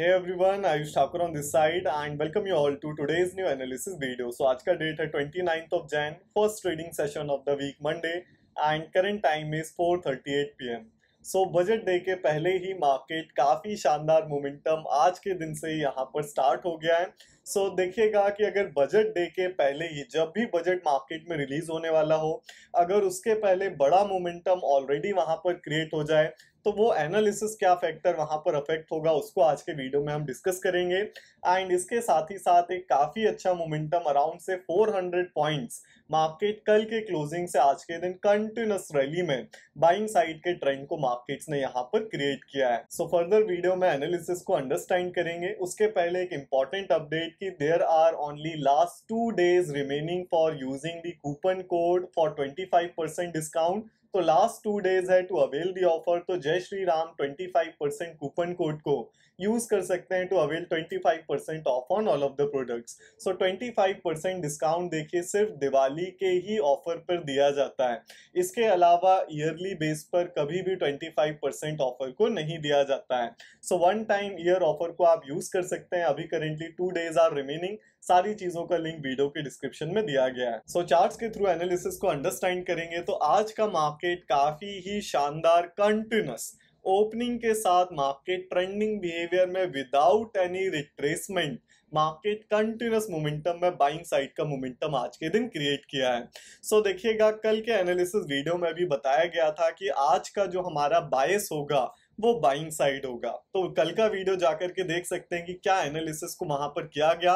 Hey everyone, Ayush Thakur on this side and welcome you all to today's new analysis video. So आज का date है 29th of Jan, first trading session of the week Monday and current time is 4:38 PM. So budget day के पहले ही market काफ़ी शानदार momentum आज के दिन से ही यहाँ पर स्टार्ट हो गया है। सो देखिएगा कि अगर बजट डे के पहले ही जब भी बजट मार्केट में रिलीज होने वाला हो, अगर उसके पहले बड़ा मोमेंटम ऑलरेडी वहाँ पर क्रिएट हो जाए तो वो एनालिसिस क्या फैक्टर वहाँ पर अफेक्ट होगा उसको आज के वीडियो में हम डिस्कस करेंगे। एंड इसके साथ ही साथ एक काफ़ी अच्छा मोमेंटम अराउंड से 400 पॉइंट्स मार्केट कल के क्लोजिंग से आज के दिन कंटिन्यूस रैली में बाइंग साइड के ट्रेंड को मार्केट्स ने यहाँ पर क्रिएट किया है। सो फर्दर वीडियो में एनालिसिस को अंडरस्टैंड करेंगे। उसके पहले एक इम्पॉर्टेंट अपडेट कि there are only last 2 days remaining for using the coupon code for 25% discount. तो लास्ट 2 days है टू अवेल दी ऑफर। तो JAISHREERAM25% कूपन कोड को यूज कर सकते हैं to avail 25% of on all of the products. So 25% discount देखिए सिर्फ दिवाली के ही ऑफर पर दिया जाता है, इसके अलावा ईयरली बेस पर कभी भी 25% ऑफर को नहीं दिया जाता है। So one time year offer को आप यूज कर सकते हैं। अभी करेंटली 2 days आर रिमेनिंग। सारी चीजों का लिंक वीडियो के डिस्क्रिप्शन में दिया गया है। सो चार्ट्स के थ्रू एनालिसिस को अंडरस्टैंड करेंगे। तो आज का मार्केट काफी ही शानदार कंटिन्यूस ओपनिंग के साथ मार्केट ट्रेंडिंग बिहेवियर में without any retracement market continuous momentum में बाइंग साइड का मोमेंटम आज के दिन क्रिएट किया है। सो देखिएगा कल के एनालिसिस वीडियो में भी बताया गया था कि आज का जो हमारा बायस होगा वो बाइंग साइड होगा। तो कल का वीडियो जाकर के देख सकते हैं कि क्या एनालिसिस को वहाँ पर किया गया।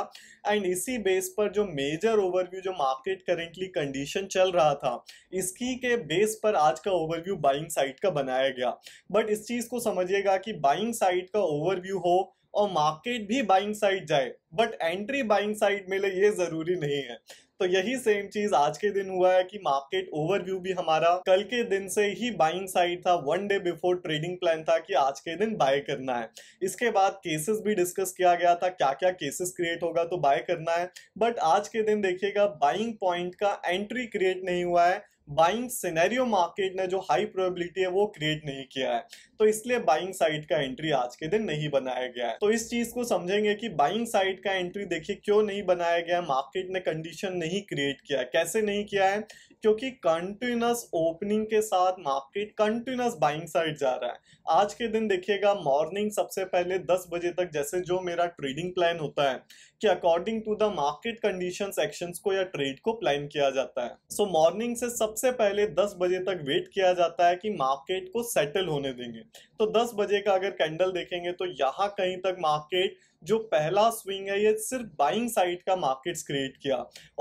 एंड इसी बेस पर जो मेजर ओवरव्यू जो मार्केट करेंटली कंडीशन चल रहा था इसकी के बेस पर आज का ओवरव्यू बाइंग साइड का बनाया गया। बट इस चीज़ को समझिएगा कि बाइंग साइड का ओवरव्यू हो और मार्केट भी बाइंग साइड जाए बट एंट्री बाइंग साइड मिले ये ज़रूरी नहीं है। तो यही सेम चीज़ आज के दिन हुआ है कि मार्केट ओवरव्यू भी हमारा कल के दिन से ही बाइंग साइड था। 1 day बिफोर ट्रेडिंग प्लान था कि आज के दिन बाय करना है। इसके बाद केसेस भी डिस्कस किया गया था क्या क्या केसेस क्रिएट होगा तो बाय करना है। बट आज के दिन देखिएगा बाइंग पॉइंट का एंट्री क्रिएट नहीं हुआ है, बाइंग सिनेरियो मार्केट ने जो हाई प्रोबेबिलिटी है वो क्रिएट नहीं किया है। तो इसलिए बाइंग साइड का एंट्री आज के दिन नहीं बनाया गया है। तो इस चीज़ को समझेंगे कि बाइंग साइड का एंट्री देखिए क्यों नहीं बनाया गया, मार्केट ने कंडीशन नहीं क्रिएट किया। कैसे नहीं किया है? क्योंकि कंटिन्यूस ओपनिंग के साथ मार्केट कंटिन्यूस बाइंग साइड जा रहा है। आज के दिन देखिएगा मॉर्निंग सबसे पहले 10 बजे तक जैसे जो मेरा ट्रेडिंग प्लान होता है कि according to the market conditions actions को या ट्रेड को प्लान किया जाता है। सो मॉर्निंग से सबसे पहले 10 बजे तक वेट किया जाता है कि मार्केट को सेटल होने देंगे। तो 10 बजे का अगर कैंडल देखेंगे तो यहाँ कहीं तक मार्केट जो पहला स्विंग है ये सिर्फ बाइंग साइड का मार्केट्स क्रिएट किया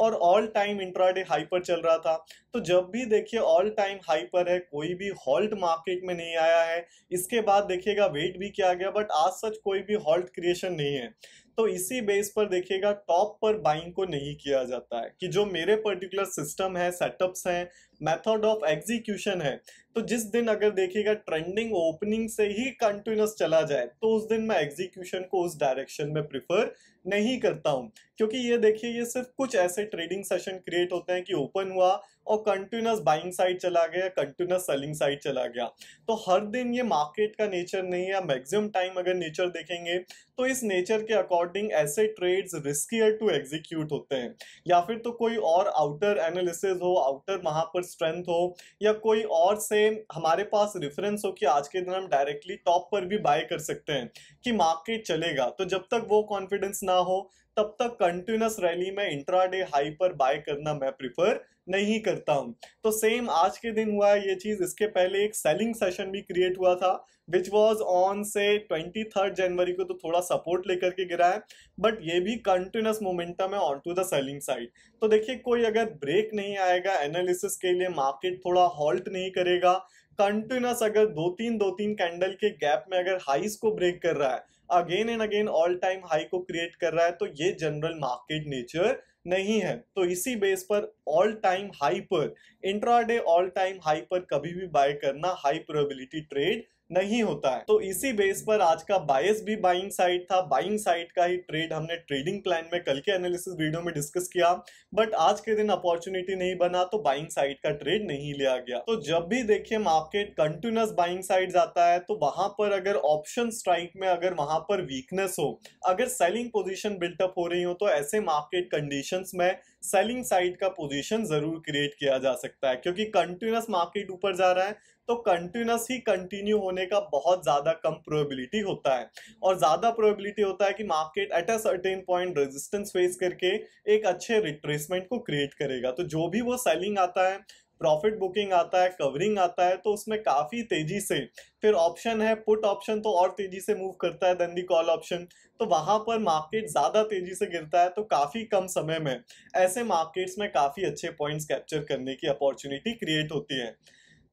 और ऑल टाइम इंट्राडे हाई पर चल रहा था। तो जब भी देखिए ऑल टाइम हाई पर है, कोई भी हॉल्ट मार्केट में नहीं आया है। इसके बाद देखिएगा वेट भी किया गया बट आज सच कोई भी हॉल्ट क्रिएशन नहीं है। तो इसी बेस पर देखिएगा टॉप पर बाइंग को नहीं किया जाता है कि जो मेरे पर्टिकुलर सिस्टम है, सेटअप्स हैं, मेथड ऑफ एग्जीक्यूशन है। तो जिस दिन अगर देखिएगा ट्रेंडिंग ओपनिंग से ही कंटिन्यूस चला जाए तो उस दिन मैं एग्जीक्यूशन को उस डायरेक्शन में प्रिफर नहीं करता हूं। क्योंकि ये देखिए ये सिर्फ कुछ ऐसे ट्रेडिंग सेशन क्रिएट होते हैं कि ओपन हुआ और कंटिन्यूस बाइंग साइड चला गया, कंटिन्यूस सेलिंग साइड चला गया। तो हर दिन ये मार्केट का नेचर नहीं है। मैक्सिमम टाइम अगर नेचर देखेंगे तो इस नेचर के अकॉर्डिंग ऐसे ट्रेड्स रिस्कियर टू एग्जीक्यूट होते हैं या फिर तो कोई और आउटर एनालिसिस हो, आउटर वहाँ पर स्ट्रेंथ हो या कोई और से हमारे पास रेफरेंस हो कि आज के दिन हम डायरेक्टली टॉप पर भी बाय कर सकते हैं कि मार्केट चलेगा। तो जब तक वो कॉन्फिडेंस ना हो तब तक कंटिन्यूस रैली में इंट्राडे हाई पर बाय करना मैं प्रिफर नहीं करता हूं। तो सेम आज के दिन हुआ है ये चीज़। इसके पहले एक सेलिंग सेशन भी क्रिएट हुआ था विच वॉज ऑन से 23rd जनवरी को। तो थोड़ा सपोर्ट लेकर के गिरा है बट ये भी कंटिन्यूस मोमेंटम है on to the selling side. तो देखिए कोई अगर ब्रेक नहीं आएगा एनालिसिस के लिए, मार्केट थोड़ा हॉल्ट नहीं करेगा, कंटिन्यूस अगर दो तीन कैंडल के गैप में अगर हाईज को ब्रेक कर रहा है, again and again all time high को क्रिएट कर रहा है, तो ये जनरल मार्केट नेचर नहीं है। तो इसी बेस पर ऑल टाइम हाई पर इंट्राडे ऑल टाइम हाई पर कभी भी बाय करना हाई प्रोबेबिलिटी ट्रेड नहीं होता है। तो इसी बेस पर आज का बायस भी बाइंग साइड था, बाइंग साइड का ही ट्रेड हमने ट्रेडिंग प्लान में कल के एनालिसिस वीडियो में डिस्कस किया, बट आज के दिन अपॉर्चुनिटी नहीं बना तो बाइंग साइड का ट्रेड नहीं लिया गया। तो जब भी देखिए मार्केट कंटिन्यूअस बाइंग साइड जाता है तो वहां पर अगर ऑप्शन स्ट्राइक में अगर वहां पर वीकनेस हो, अगर सेलिंग पोजीशन बिल्टअप हो रही हो तो ऐसे मार्केट कंडीशंस में सेलिंग साइड का पोजीशन जरूर क्रिएट किया जा सकता है, क्योंकि कंटिन्यूअस मार्केट ऊपर जा रहा है तो कंटिन्यूस ही कंटिन्यू होने का बहुत ज्यादा कम प्रोबेबिलिटी होता है और ज्यादा प्रोबेबिलिटी होता है कि market at a certain point resistance face करके एक अच्छे रिट्रेसमेंट को क्रिएट करेगा। तो जो भी वो सेलिंग आता है, प्रॉफिट बुकिंग आता है, कवरिंग आता है, तो उसमें काफी तेजी से फिर ऑप्शन है पुट ऑप्शन तो और तेजी से मूव करता है देन दी कॉल ऑप्शन, तो वहां पर मार्केट ज्यादा तेजी से गिरता है। तो काफी कम समय में ऐसे मार्केट्स में काफी अच्छे पॉइंट्स कैप्चर करने की अपॉर्चुनिटी क्रिएट होती है।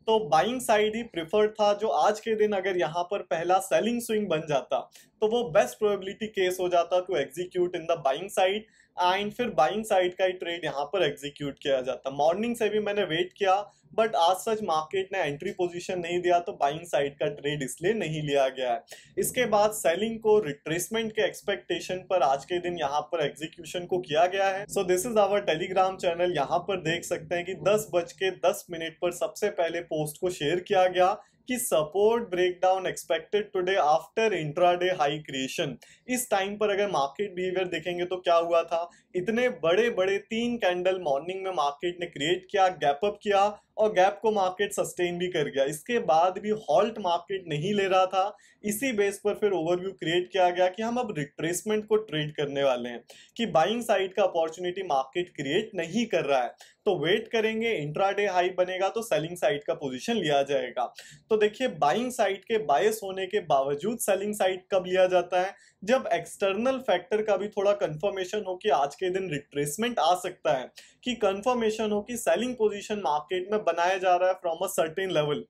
तो बाइंग साइड ही प्रिफर्ड था, जो आज के दिन अगर यहाँ पर पहला सेलिंग स्विंग बन जाता तो वो बेस्ट प्रोबेबिलिटी केस हो जाता to execute in the buying side and फिर बाइंग साइड का ही ट्रेड यहाँ पर एग्जीक्यूट किया जाता। मॉर्निंग से भी मैंने वेट किया बट आज सच मार्केट ने एंट्री पोजीशन नहीं दिया तो बाइंग साइड का ट्रेड इसलिए नहीं लिया गया है। इसके बाद सेलिंग को रिट्रेसमेंट के एक्सपेक्टेशन पर आज के दिन यहाँ पर एग्जीक्यूशन को किया गया है। So this is our Telegram channel, यहाँ पर देख सकते हैं कि 10:10 पर सबसे पहले पोस्ट को शेयर किया गया कि support breakdown expected today after intraday high creation. इस टाइम पर अगर मार्केट बिहेवियर देखेंगे तो क्या हुआ था, इतने बड़े बड़े 3 कैंडल मॉर्निंग में मार्केट ने क्रिएट किया, गैप अप किया और गैप को मार्केट सस्टेन भी कर गया। इसके बाद भी हॉल्ट मार्केट नहीं ले रहा था, इसी बेस पर फिर ओवरव्यू क्रिएट किया गया कि हम अब रिट्रेसमेंट को ट्रेड करने वाले हैं, कि बाइंग साइड का अपॉर्चुनिटी मार्केट क्रिएट नहीं कर रहा है तो वेट करेंगे, इंट्राडे हाई बनेगा तो सेलिंग साइड का पोजीशन लिया जाएगा। तो देखिए बाइंग साइड के बायस होने के बावजूद सेलिंग साइड कब लिया जाता है, जब एक्सटर्नल फैक्टर का भी थोड़ा कंफर्मेशन हो कि आज के दिन रिट्रेसमेंट आ सकता है, कि कंफर्मेशन हो कि सेलिंग पोजीशन मार्केट में बनाया जा रहा है फ्रॉम अ सर्टेन लेवल।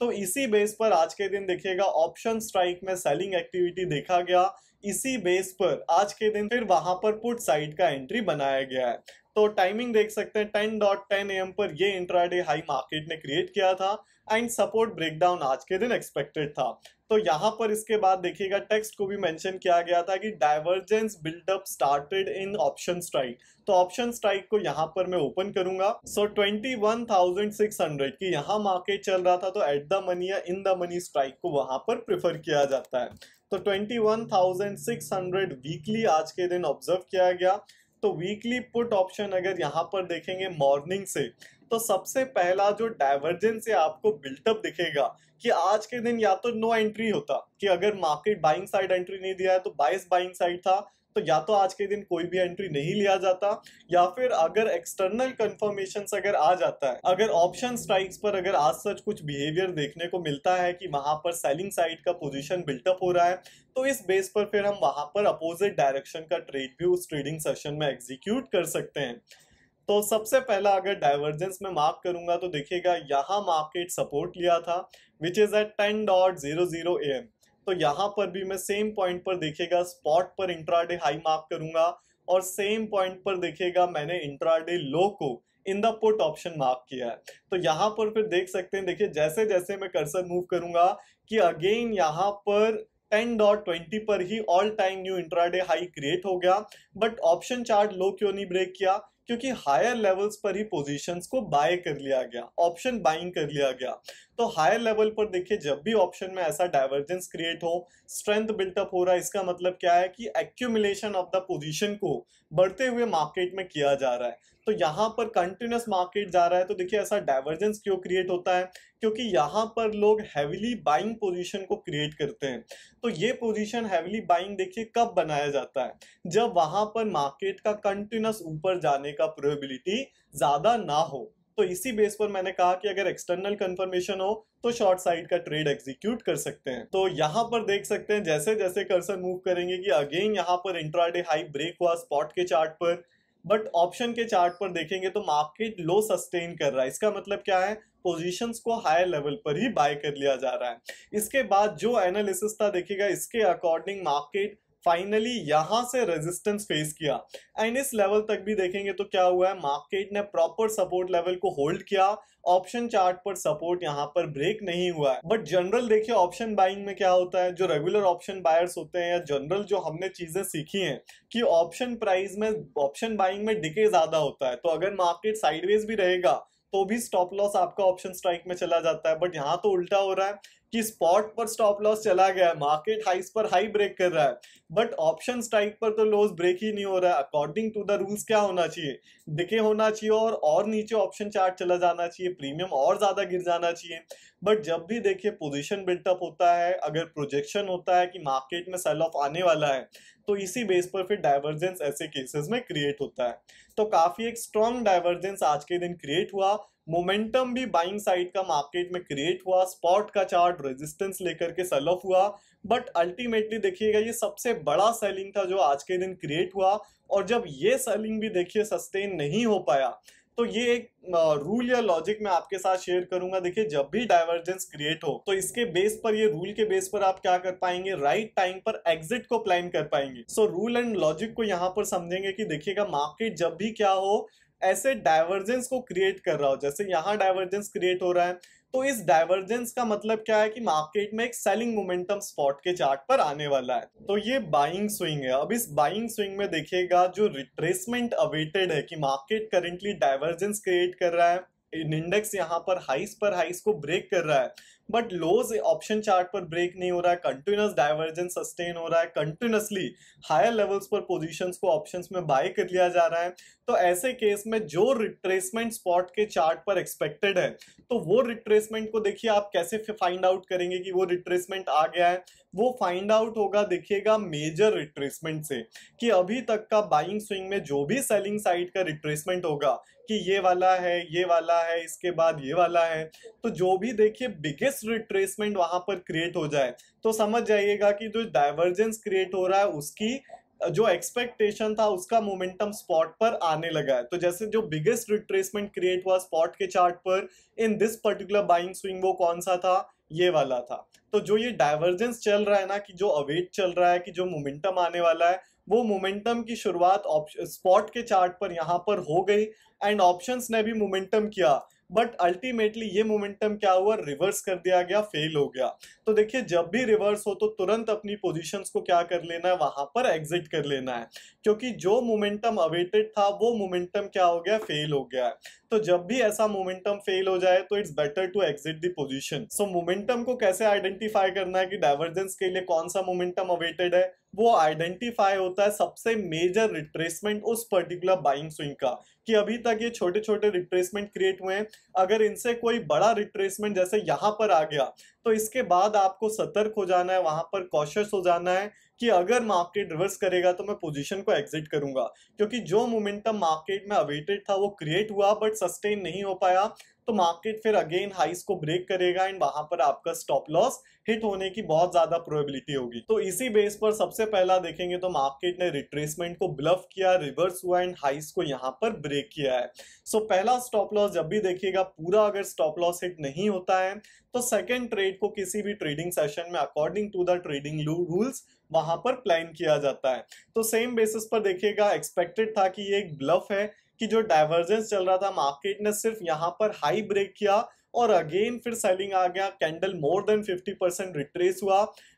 तो इसी बेस पर आज के दिन देखिएगा ऑप्शन स्ट्राइक में सेलिंग एक्टिविटी देखा गया, इसी बेस पर आज के दिन फिर वहां पर पुट साइड का एंट्री बनाया गया है। तो टाइमिंग देख सकते हैं 10:10 AM पर ये इंट्राडे हाई मार्केट ने क्रिएट किया था एंड सपोर्ट ब्रेकडाउन आज के दिन एक्सपेक्टेड था। तो यहाँ पर इसके बाद देखिएगा टेक्स्ट को भी मेंशन किया गया था कि divergence buildup started in option strike. तो ऑप्शन स्ट्राइक को यहाँ पर मैं ओपन करूंगा। सो 21,600 की यहाँ मार्केट चल रहा था तो एट द मनी या इन द मनी स्ट्राइक को वहां पर प्रेफर किया जाता है। तो 21,600 वीकली आज के दिन ऑब्जर्व किया गया। तो वीकली पुट ऑप्शन अगर यहाँ पर देखेंगे मॉर्निंग से तो सबसे पहला जो डाइवर्जेंस है आपको बिल्टअप दिखेगा कि आज के दिन या तो नो एंट्री होता, कि अगर मार्केट बाइंग साइड एंट्री नहीं दिया है तो बायस बाइंग साइड था तो या तो आज के दिन कोई भी एंट्री नहीं लिया जाता, या फिर अगर एक्सटर्नल कंफर्मेशंस अगर आ जाता है, अगर ऑप्शन स्ट्राइक्स पर अगर आज सच कुछ बिहेवियर देखने को मिलता है कि वहां पर सेलिंग साइड का पोजीशन बिल्टअप हो रहा है तो इस बेस पर फिर हम वहां पर अपोजिट डायरेक्शन का ट्रेड भी उस ट्रेडिंग सेशन में एग्जीक्यूट कर सकते हैं। तो सबसे पहला अगर डाइवर्जेंस में मार्क करूंगा तो देखिएगा यहाँ मार्केट सपोर्ट लिया था विच इज एट 10:00 AM। तो यहाँ पर भी मैं सेम पॉइंट पर देखिएगा स्पॉट पर इंट्राडे हाई मार्क करूंगा और सेम पॉइंट पर देखिएगा मैंने इंट्राडे लो को in the put option mark किया है। तो यहाँ पर फिर देख सकते हैं, देखिए जैसे जैसे मैं कर्सर मूव करूंगा कि अगेन यहाँ पर 10.20 पर ही all time new intraday high create हो गया, बट ऑप्शन चार्ट लो क्यों नहीं ब्रेक किया, क्योंकि हायर लेवल्स पर ही पोजीशंस को बाय कर लिया गया, ऑप्शन बाइंग कर लिया गया। तो हायर लेवल पर देखिए जब भी ऑप्शन में ऐसा डाइवर्जेंस क्रिएट हो, स्ट्रेंथ बिल्टअप हो रहा है, इसका मतलब क्या है कि एक्यूमुलेशन ऑफ द पोजीशन को बढ़ते हुए मार्केट में किया जा रहा है। तो यहाँ पर कंटिन्यूस मार्केट जा रहा है तो देखिए ऐसा डाइवर्जेंस क्यों क्रिएट होता है, क्योंकि यहाँ पर लोग हैवीली बाइंग पोजीशन को क्रिएट करते हैं। तो ये पोजीशन हैवीली बाइंग देखिए कब बनाया जाता है, जब वहां पर मार्केट का कंटिन्यूस ऊपर जाने का प्रोबेबिलिटी ज्यादा ना हो। तो इसी बेस पर मैंने कहा कि अगर एक्सटर्नल कंफर्मेशन हो तो शॉर्ट साइड का ट्रेड एग्जीक्यूट कर सकते हैं। तो यहाँ पर देख सकते हैं जैसे जैसे कर्सर मूव करेंगे कि अगेन यहाँ पर इंट्राडे हाई ब्रेक हुआ स्पॉट के चार्ट पर, बट ऑप्शन के चार्ट पर देखेंगे तो मार्केट लो सस्टेन कर रहा है। इसका मतलब क्या है, पोजीशंस को हायर लेवल पर ही बाय कर लिया जा रहा है। इसके बाद जो एनालिसिस था देखिएगा इसके अकॉर्डिंग मार्केट फाइनली यहाँ से रेजिस्टेंस फेस किया एंड इस लेवल तक भी देखेंगे तो क्या हुआ है, मार्केट ने प्रॉपर सपोर्ट लेवल को होल्ड किया। ऑप्शन चार्ट पर सपोर्ट यहाँ पर ब्रेक नहीं हुआ है, बट जनरल देखिए ऑप्शन बाइंग में क्या होता है, जो रेगुलर ऑप्शन बायर्स होते हैं या जनरल जो हमने चीजें सीखी हैं कि ऑप्शन प्राइस में ऑप्शन बाइंग में डिके ज्यादा होता है। तो अगर मार्केट साइडवेज भी रहेगा तो भी स्टॉप लॉस आपका ऑप्शन स्ट्राइक में चला जाता है, बट यहाँ तो उल्टा हो रहा है कि स्पॉट पर स्टॉप लॉस चला गया है, मार्केट हाइस पर हाई ब्रेक कर रहा है, बट ऑप्शन स्ट्राइक पर तो लॉस ब्रेक ही नहीं हो रहा है। अकॉर्डिंग टू द रूल्स क्या होना चाहिए, डिके होना चाहिए और नीचे ऑप्शन चार्ट चला जाना चाहिए, प्रीमियम और ज्यादा गिर जाना चाहिए। बट जब भी देखिए पोजीशन बिल्टअप होता है, अगर प्रोजेक्शन होता है कि मार्केट में सेल ऑफ आने वाला है, तो इसी बेस पर फिर डाइवर्जेंस ऐसे केसेस में क्रिएट होता है। तो काफी एक स्ट्रॉन्ग डाइवर्जेंस आज के दिन क्रिएट हुआ, मोमेंटम भी बाइंग साइड का मार्केट में क्रिएट हुआ, स्पॉट का चार्ट रेजिस्टेंस लेकर के सेल ऑफ हुआ, बट अल्टीमेटली देखिएगा ये सबसे बड़ा सेलिंग था जो आज के दिन क्रिएट हुआ। और जब ये सेलिंग भी देखिए सस्टेन नहीं हो पाया, तो ये एक रूल या लॉजिक मैं आपके साथ शेयर करूंगा। देखिए जब भी डाइवर्जेंस क्रिएट हो तो इसके बेस पर, ये रूल के बेस पर आप क्या कर पाएंगे, राइट टाइम पर एग्जिट को प्लान कर पाएंगे। सो रूल एंड लॉजिक को यहाँ पर समझेंगे कि देखिएगा मार्केट जब भी क्या हो ऐसे डाइवर्जेंस को क्रिएट कर रहा हो, जैसे यहाँ डाइवर्जेंस क्रिएट हो रहा है, तो इस डाइवर्जेंस का मतलब क्या है कि मार्केट में एक सेलिंग मोमेंटम स्पॉट के चार्ट पर आने वाला है। तो ये बाइंग स्विंग है। अब इस बाइंग स्विंग में देखिएगा जो रिट्रेसमेंट अवेटेड है कि मार्केट करंटली डाइवर्जेंस क्रिएट कर रहा है, इंडेक्स यहाँ पर हाइस को ब्रेक कर रहा है, बट लोज ऑप्शन चार्ट पर ब्रेक नहीं हो रहा है, कंटिन्यूअस डाइवर्जेंस सस्टेन हो रहा है, कंटिन्यूअसली हायर लेवल्स पर पोजीशंस को ऑप्शंस में बाय कर लिया जा रहा है। तो ऐसे केस में जो रिट्रेसमेंट स्पॉट के चार्ट पर एक्सपेक्टेड है, तो वो रिट्रेसमेंट को देखिए आप कैसे फाइंड आउट करेंगे कि वो रिट्रेसमेंट आ गया है, वो फाइंड आउट होगा देखिएगा मेजर रिट्रेसमेंट से, कि अभी तक का बाइंग स्विंग में जो भी सेलिंग साइड का रिट्रेसमेंट होगा कि ये वाला है, ये वाला है, इसके बाद ये वाला है, तो जो भी देखिए बिगेस्ट रिट्रेसमेंट वहां पर क्रिएट हो जाए तो समझ जाइएगा कि जो डाइवर्जेंस क्रिएट हो रहा है उसकी जो एक्सपेक्टेशन था उसका मोमेंटम स्पॉट पर आने लगा है। तो जैसे जो बिगेस्ट रिट्रेसमेंट क्रिएट हुआ स्पॉट के चार्ट पर in this particular buying swing, वो कौन सा था, ये वाला था। तो जो ये डाइवर्जेंस चल रहा है ना, कि जो अवेट चल रहा है कि जो मोमेंटम आने वाला है, वो मोमेंटम की शुरुआत स्पॉट के चार्ट पर यहाँ पर हो गई एंड ऑप्शंस ने भी मोमेंटम किया, बट अल्टीमेटली ये मोमेंटम क्या हुआ, रिवर्स कर दिया गया, फेल हो गया। तो देखिए जब भी रिवर्स हो तो तुरंत अपनी पोजीशंस को क्या कर लेना है, वहां पर एग्जिट कर लेना है, क्योंकि जो मोमेंटम अवेटेड था वो मोमेंटम क्या हो गया, फेल हो गया है। तो जब भी ऐसा मोमेंटम फेल हो जाए तो it's better to exit the position. So momentum को कैसे आइडेंटिफाई करना है कि डाइवर्जेंस के लिए कौन सा मोमेंटम अवेटेड है, वो आइडेंटिफाई होता है सबसे मेजर रिट्रेसमेंट उस पर्टिकुलर बाइंग स्विंग का, कि अभी तक ये छोटे छोटे रिट्रेसमेंट क्रिएट हुए हैं, अगर इनसे कोई बड़ा रिट्रेसमेंट जैसे यहाँ पर आ गया तो इसके बाद आपको सतर्क हो जाना है, वहां पर कॉशियस हो जाना है कि अगर मार्केट रिवर्स करेगा तो मैं पोजीशन को एग्जिट करूंगा, क्योंकि जो मोमेंटम मार्केट में अवेटेड था वो क्रिएट हुआ बट सस्टेन नहीं हो पाया, तो मार्केट फिर अगेन हाइस को ब्रेक करेगा एंड वहां पर आपका स्टॉप लॉस हिट होने की बहुत ज्यादा प्रोबेबिलिटी होगी। तो इसी बेस पर सबसे पहला देखेंगे तो मार्केट ने रिट्रेसमेंट को ब्लफ किया, रिवर्स हुआ एंड हाइस को यहाँ पर ब्रेक किया है। सो पहला स्टॉप लॉस जब भी देखिएगा पूरा अगर स्टॉप लॉस हिट नहीं होता है तो सेकेंड ट्रेड को किसी भी ट्रेडिंग सेशन में according to the trading rules वहां पर प्लान किया जाता है। तो सेम बेसिस पर देखिएगा एक्सपेक्टेड था कि ये एक ब्लफ है कि जो डाइवर्जेंस चल रहा था मार्केट ने सिर्फ यहाँ पर हाई ब्रेक किया और अगेन फिर सेलिंग आ गया, कैंडल मोर देन 50% रिट्रेस हुआ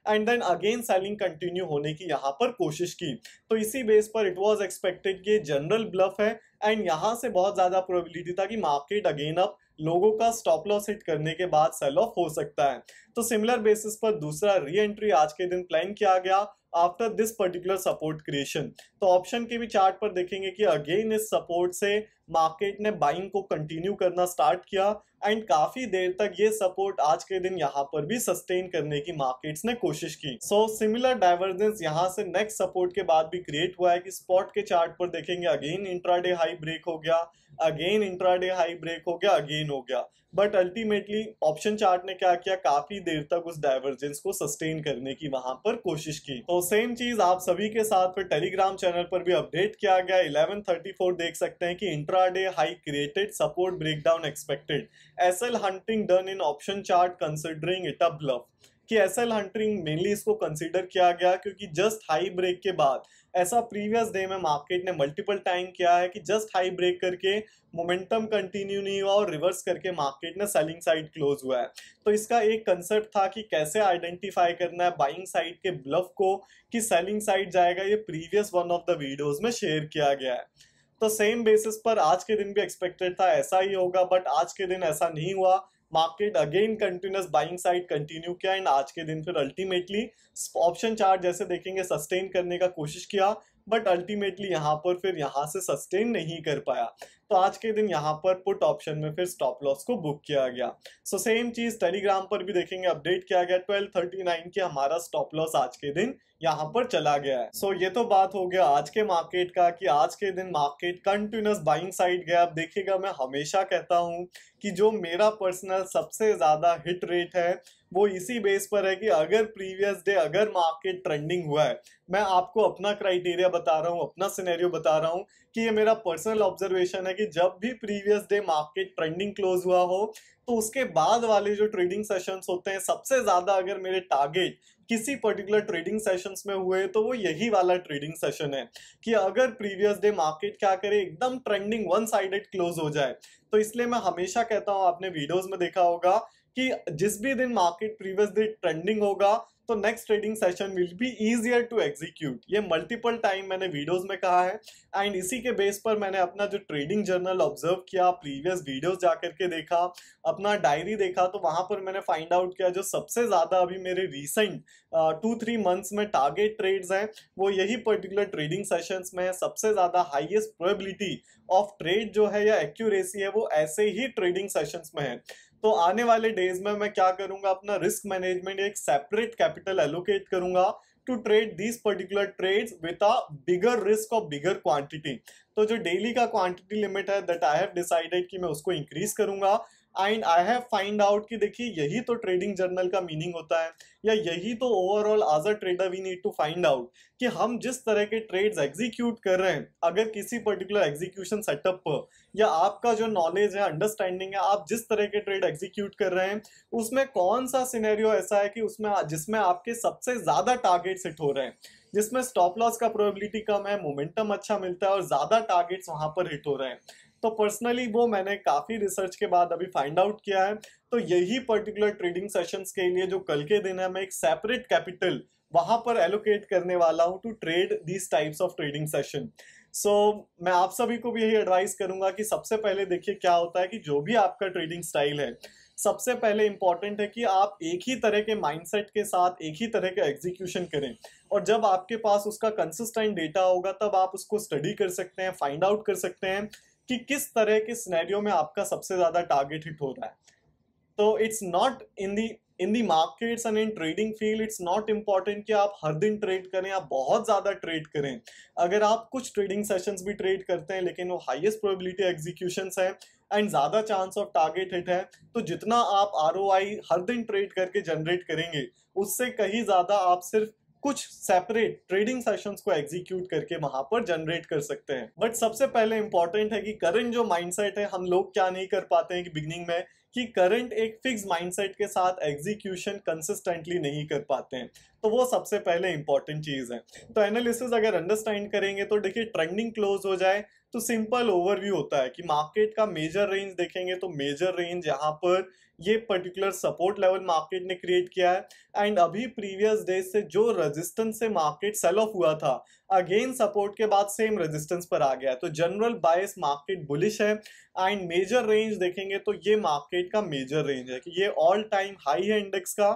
and then again selling continue होने की यहाँ पर कोशिश की। तो इसी बेस पर इट वाज एक्सपेक्टेड कि जनरल ब्लफ है एंड यहाँ से बहुत ज़्यादा प्रोबेबिलिटी था कि मार्केट अगेन अप लोगों का स्टॉप लॉस हिट करने के बाद सेल ऑफ हो सकता है। तो सिमिलर बेसिस पर दूसरा री एंट्री आज के दिन प्लान किया गया after this particular support creation. तो ऑप्शन के भी चार्ट पर देखेंगे कि अगेन इस सपोर्ट से मार्केट ने बाइंग को कंटिन्यू करना स्टार्ट किया एंड काफी देर तक ये सपोर्ट आज के दिन यहाँ पर भी सस्टेन करने की मार्केट्स ने कोशिश की। सो सिमिलर डाइवर्जेंस यहाँ से नेक्स्ट सपोर्ट के बाद भी क्रिएट हुआ है कि स्पॉट के चार्ट पर देखेंगे अगेन इंट्राडे हाई ब्रेक हो गया, अगेन इंट्राडे हाई ब्रेक हो गया, अगेन हो गया, बट अल्टीमेटली ऑप्शन चार्ट ने क्या किया, काफी देर तक उस डाइवर्जेंस को सस्टेन करने की वहां पर कोशिश की। तो सेम चीज आप सभी के साथ फिर टेलीग्राम चैनल पर भी अपडेट किया गया। 11:34 देख सकते हैं कि intraday high created, support breakdown expected, SL hunting done in option chart considering it a bluff. कि एसएल हंटिंग मेनली इसको कंसीडर किया गया क्योंकि जस्ट हाई ब्रेक के बाद ऐसा प्रीवियस डे में मार्केट ने मल्टीपल टाइम किया है कि जस्ट हाई ब्रेक करके मोमेंटम कंटिन्यू नहीं हुआ और रिवर्स करके मार्केट ने सेलिंग साइड क्लोज हुआ है। तो इसका एक कंसेप्ट था कि कैसे आइडेंटिफाई करना है बाइंग साइड के ब्लफ को कि सेलिंग साइड जाएगा, ये previous one of the videos में शेयर किया गया है। तो सेम बेसिस पर आज के दिन भी एक्सपेक्टेड था ऐसा ही होगा, बट आज के दिन ऐसा नहीं हुआ। Market again continuous buying side continue किया एंड आज के दिन फिर अल्टीमेटली ऑप्शन चार्ट जैसे देखेंगे सस्टेन करने का कोशिश किया, बट अल्टीमेटली यहाँ पर फिर यहाँ से सस्टेन नहीं कर पाया। तो आज के दिन यहाँ पर पुट ऑप्शन में फिर स्टॉप लॉस को बुक किया गया। सो सेम चीज़ टेलीग्राम पर भी देखेंगे अपडेट किया गया 1239 की हमारा स्टॉप लॉस आज के दिन यहाँ पर चला गया है। सो ये तो बात हो गया आज के मार्केट का कि आज के दिन मार्केट कंटिन्यूस बाइंग साइड गया। आप देखिएगा मैं हमेशा कहता हूँ कि जो मेरा पर्सनल सबसे ज़्यादा हिट रेट है वो इसी बेस पर है कि अगर प्रीवियस डे अगर मार्केट ट्रेंडिंग हुआ है, मैं आपको अपना क्राइटेरिया बता रहा हूँ, अपना सिनेरियो बता रहा हूँ कि ये मेरा पर्सनल ऑब्जर्वेशन है कि जब भी previous day market trending close हुआ हो तो उसके बाद वाले जो ट्रेडिंग सेशंस होते हैं सबसे ज़्यादा अगर मेरे टारगेट किसी पर्टिकुलर ट्रेडिंग सेशंस में हुए तो वो यही वाला ट्रेडिंग सेशन है कि अगर प्रीवियस डे मार्केट क्या करे एकदम ट्रेंडिंग वन साइडेड क्लोज हो जाए। तो इसलिए मैं हमेशा कहता हूँ, आपने वीडियोज़ में देखा होगा कि जिस भी दिन मार्केट प्रीवियस डे ट्रेंडिंग होगा तो next trading session will be easier to execute. ये मल्टीपल टाइम मैंने वीडियोस में कहा है एंड इसी के बेस पर मैंने अपना जो ट्रेडिंग जर्नल ऑब्जर्व किया, प्रीवियस वीडियोस जाकर के देखा, अपना डायरी देखा, तो वहाँ पर मैंने फाइंड आउट किया जो सबसे ज़्यादा अभी मेरे रिसेंट 2-3 मंथ्स में टारगेट ट्रेड्स हैं वो यही पर्टिकुलर ट्रेडिंग सेशंस में सबसे ज़्यादा हाईएस्ट प्रोबेबिलिटी ऑफ ट्रेड जो है या एक्यूरेसी है वो ऐसे ही ट्रेडिंग सेशंस में है। तो आने वाले डेज में मैं क्या करूंगा, अपना रिस्क मैनेजमेंट एक सेपरेट कैपिटल एलोकेट करूंगा to trade these particular trades with a bigger risk और बिगर क्वांटिटी। तो जो डेली का क्वांटिटी लिमिट है दैट आई हैव डिसाइडेड कि मैं उसको इंक्रीज करूंगा and I have find out कि देखिए यही तो ट्रेडिंग जर्नल का मीनिंग होता है या यही तो overall as a trader we need to find out कि हम जिस तरह के ट्रेड्स एग्जीक्यूट कर रहे हैं अगर किसी पर्टिकुलर एग्जीक्यूशन सेटअप पर या आपका जो नॉलेज है, अंडरस्टैंडिंग है, आप जिस तरह के ट्रेड एग्जीक्यूट कर रहे हैं उसमें कौन सा सिनेरियो ऐसा है कि उसमें जिसमें आपके सबसे ज़्यादा टारगेट सेट हो रहे हैं, जिसमें स्टॉप लॉस का प्रोबेबिलिटी कम है, मोमेंटम अच्छा मिलता है और ज़्यादा टारगेट्स वहाँ पर हिट हो रहे हैं। तो पर्सनली वो मैंने काफ़ी रिसर्च के बाद अभी फाइंड आउट किया है। तो यही पर्टिकुलर ट्रेडिंग सेशंस के लिए जो कल के दिन है मैं एक सेपरेट कैपिटल वहाँ पर एलोकेट करने वाला हूँ to trade these types of trading session. So मैं आप सभी को भी यही एडवाइस करूँगा कि सबसे पहले देखिए क्या होता है कि जो भी आपका ट्रेडिंग स्टाइल है सबसे पहले इम्पॉर्टेंट है कि आप एक ही तरह के माइंडसेट के साथ एक ही तरह का एग्जीक्यूशन करें और जब आपके पास उसका कंसिस्टेंट डेटा होगा तब आप उसको स्टडी कर सकते हैं, फाइंड आउट कर सकते हैं कि किस तरह के सिनेरियो में आपका सबसे ज़्यादा टारगेट हिट हो रहा है। तो it's not in the markets and in trading field it's not important कि आप हर दिन ट्रेड करें, आप बहुत ज़्यादा ट्रेड करें। अगर आप कुछ ट्रेडिंग सेशंस भी ट्रेड करते हैं लेकिन वो हाईएस्ट प्रोबेबिलिटी एग्जीक्यूशंस है एंड ज़्यादा चांस ऑफ टारगेट हिट है तो जितना आप ROI हर दिन ट्रेड करके जनरेट करेंगे उससे कहीं ज़्यादा आप सिर्फ कुछ सेपरेट ट्रेडिंग सेशंस को एग्जीक्यूट करके वहां पर जनरेट कर सकते हैं। बट सबसे पहले इंपॉर्टेंट है कि करंट जो माइंडसेट है हम लोग क्या नहीं कर पाते हैं कि बिगनिंग में कि करंट एक फिक्स माइंडसेट के साथ एग्जीक्यूशन कंसिस्टेंटली नहीं कर पाते हैं। तो वो सबसे पहले इंपॉर्टेंट चीज़ है। तो एनालिसिस अगर अंडरस्टैंड करेंगे तो देखिए ट्रेंडिंग क्लोज हो जाए तो सिंपल ओवरव्यू होता है कि मार्केट का मेजर रेंज देखेंगे तो मेजर रेंज यहाँ पर ये पर्टिकुलर सपोर्ट लेवल मार्केट ने क्रिएट किया है एंड अभी प्रीवियस डे से जो रेजिस्टेंस से मार्केट सेल ऑफ हुआ था अगेन सपोर्ट के बाद सेम रेजिस्टेंस पर आ गया है। तो जनरल बायस मार्केट बुलिश है एंड मेजर रेंज देखेंगे तो ये मार्केट का मेजर रेंज है कि ये ऑल टाइम हाई है इंडेक्स का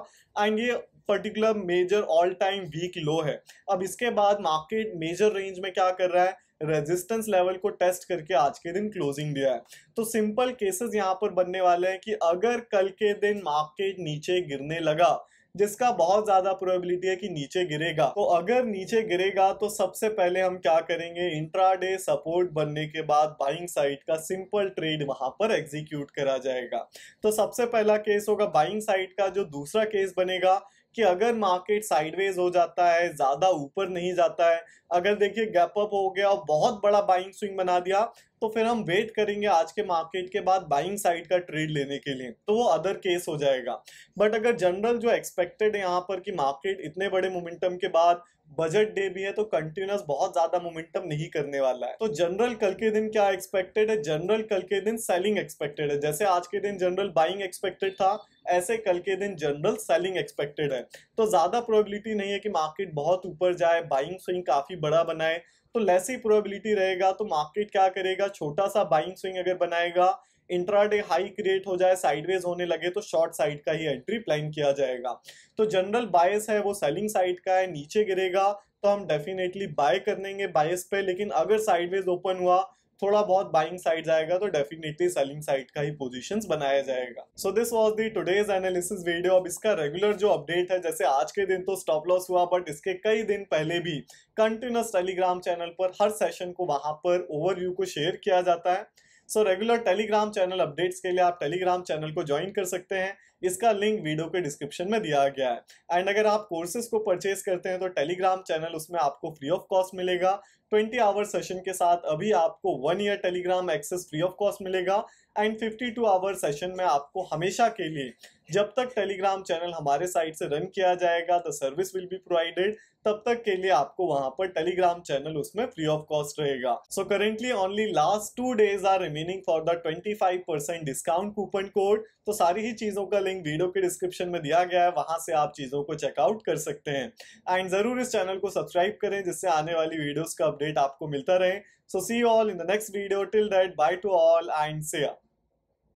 एंड ये particular major all time week low है। अब इसके बाद मार्केट मेजर रेंज में क्या कर रहा है, रेजिस्टेंस लेवल को टेस्ट करके आज के दिन क्लोजिंग दिया है। तो सिंपल केसेस यहाँ पर बनने वाले हैं कि अगर कल के दिन मार्केट नीचे गिरने लगा जिसका बहुत ज़्यादा प्रोबेबिलिटी है कि नीचे गिरेगा, तो अगर नीचे गिरेगा तो सबसे पहले हम क्या करेंगे, इंट्राडे सपोर्ट बनने के बाद बाइंग साइड का सिंपल ट्रेड वहां पर एग्जीक्यूट करा जाएगा। तो सबसे पहला केस होगा बाइंग साइड का। जो दूसरा केस बनेगा कि अगर मार्केट साइडवेज हो जाता है, ज़्यादा ऊपर नहीं जाता है, अगर देखिए गैप अप हो गया और बहुत बड़ा बाइंग स्विंग बना दिया तो फिर हम वेट करेंगे आज के मार्केट के बाद बाइंग साइड का ट्रेड लेने के लिए, तो वो अदर केस हो जाएगा। बट अगर जनरल जो एक्सपेक्टेड है यहाँ पर कि मार्केट इतने बड़े मोमेंटम के बाद बजट डे भी है तो कंटिन्यूस बहुत ज़्यादा मोमेंटम नहीं करने वाला है। तो जनरल कल के दिन क्या एक्सपेक्टेड है, जनरल कल के दिन सेलिंग एक्सपेक्टेड है। जैसे आज के दिन जनरल बाइंग एक्सपेक्टेड था, ऐसे कल के दिन जनरल सेलिंग एक्सपेक्टेड है। तो ज़्यादा प्रोबेबिलिटी नहीं है कि मार्केट बहुत ऊपर जाए, बाइंग स्विंग काफ़ी बड़ा बनाए, तो लेस ही प्रोबेबिलिटी रहेगा। तो मार्केट क्या करेगा, छोटा सा बाइंग स्विंग अगर बनाएगा, इंट्राडे हाई क्रिएट हो जाए, साइडवेज होने लगे तो शॉर्ट साइड का ही एंट्री प्लान किया जाएगा। तो जनरल बायस है वो सेलिंग साइड का है, नीचे गिरेगा तो हम डेफिनेटली बाय करेंगे बायस पे, लेकिन अगर साइडवेज ओपन हुआ, थोड़ा बहुत बाइंग साइड जाएगा तो डेफिनेटली सेलिंग साइड का ही पोजीशंस बनाया जाएगा। So this was the today's analysis video. अब इसका रेगुलर जो अपडेट है, जैसे आज के दिन तो स्टॉप लॉस हुआ, बट इसके कई दिन पहले भी कंटिन्यूस टेलीग्राम चैनल पर हर सेशन को वहां पर ओवरव्यू को शेयर किया जाता है। So regular Telegram channel updates के लिए आप टेलीग्राम चैनल को ज्वाइन कर सकते हैं, इसका लिंक वीडियो के डिस्क्रिप्शन में दिया गया है। एंड अगर आप कोर्सेज को परचेज करते हैं तो टेलीग्राम चैनल उसमें आपको फ्री ऑफ कॉस्ट मिलेगा। 20 आवर सेशन के साथ अभी आपको 1 year Telegram access free of cost मिलेगा। एंड 52 आवर सेशन में आपको हमेशा के लिए, जब तक टेलीग्राम चैनल हमारे साइट से रन किया जाएगा the service will be provided, तब तक के लिए आपको वहां पर टेलीग्राम चैनल उसमें फ्री ऑफ कॉस्ट रहेगा। So currently only last 2 days are remaining for the 25% discount coupon code. तो सारी ही चीज़ों का लिंक वीडियो के डिस्क्रिप्शन में दिया गया है, वहां से आप चीज़ों को चेकआउट कर सकते हैं। एंड जरूर इस चैनल को सब्सक्राइब करें जिससे आने वाली वीडियोज़ का अपडेट आपको मिलता रहे। So see you all in the next video, till that bye to all and से